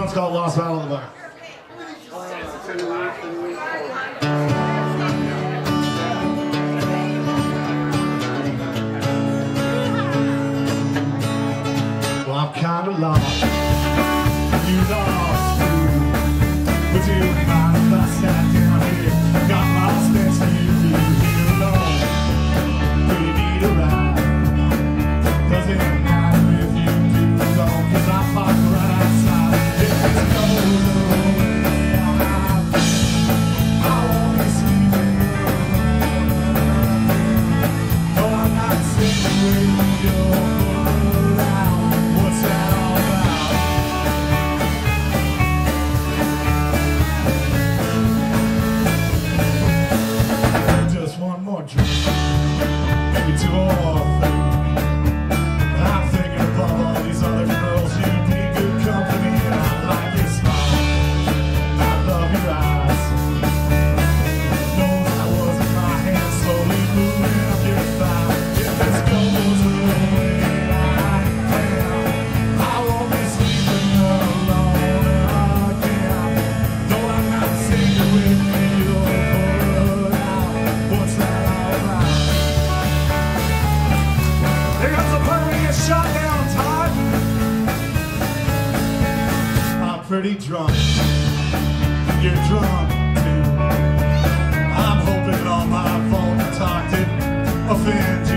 one's called Lost Battle of the Bar. Well, I'm kinda lost. You lost too. But you don't mind if I sat down here? I got lost next to you. You're alone. Do you need a ride? Does it matter if you do go? 'Cause I park right outside. It's cold. Pretty drunk, you're drunk too. I'm hoping all my fault to talk didn't offend.